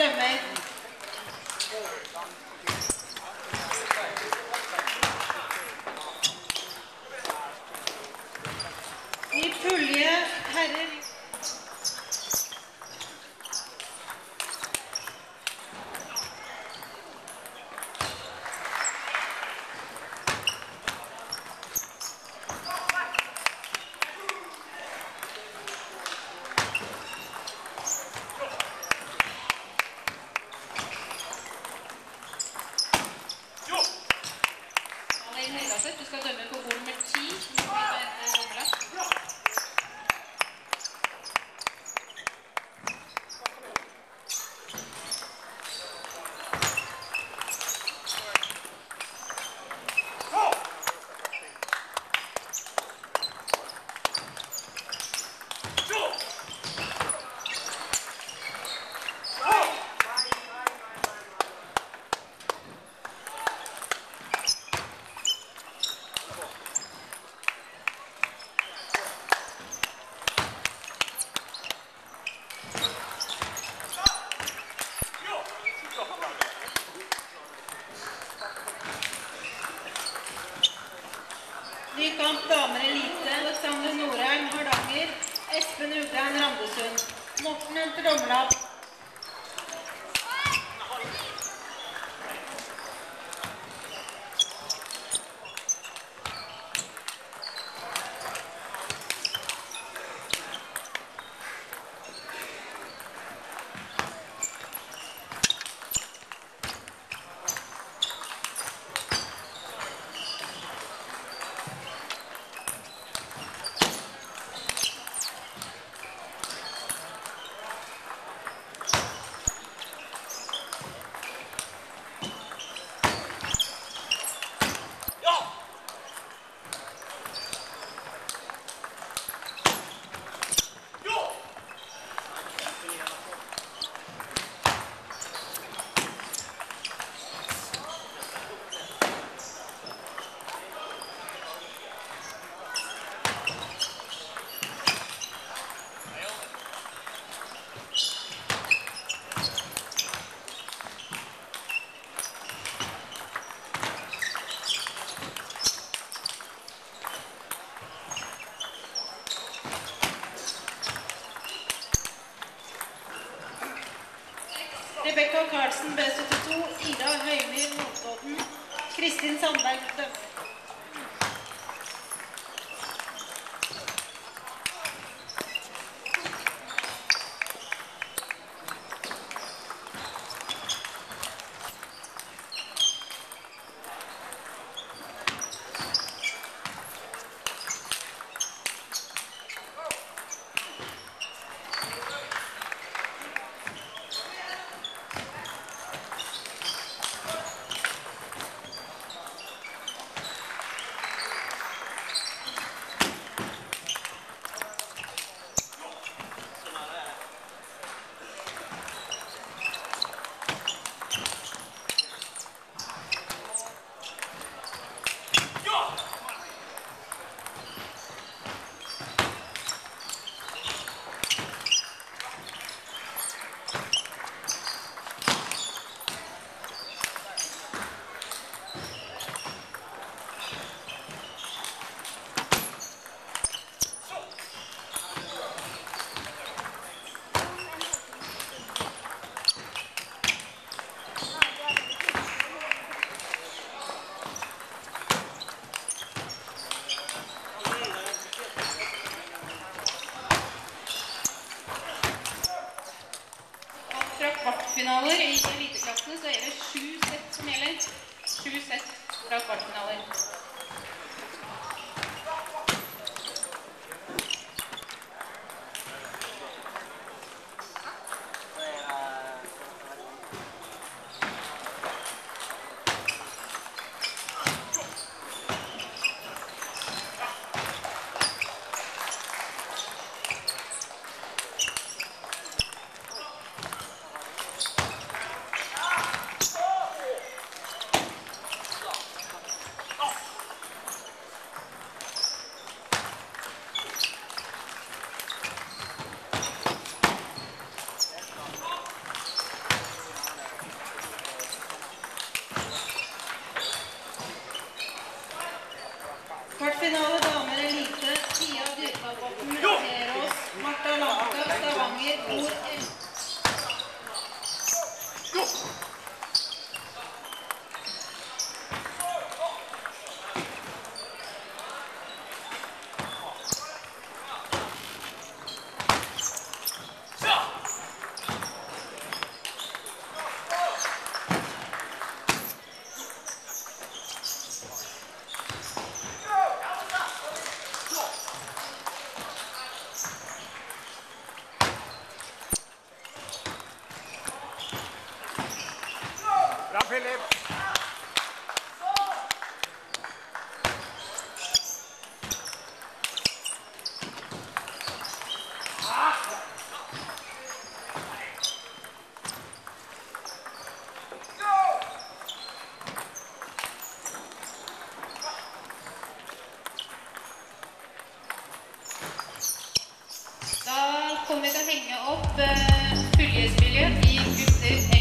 stemmer. I pulje herrer. Du skal dømme på bord nummer 10. Ny kamp damer elite. Alexander Norheim Hardanger, Espen Uglein Randesund. Morten henter dommerlapp. Rebecca Carlsen, B72, Ida Høyvind, Notodden, Kristin Sandberg, dømmer. Kvartfinaler i eliteklassen, så er det 7 sett som gjelder. 7 sett fra kvartfinaler. Oh! henge opp følgespillet i gutter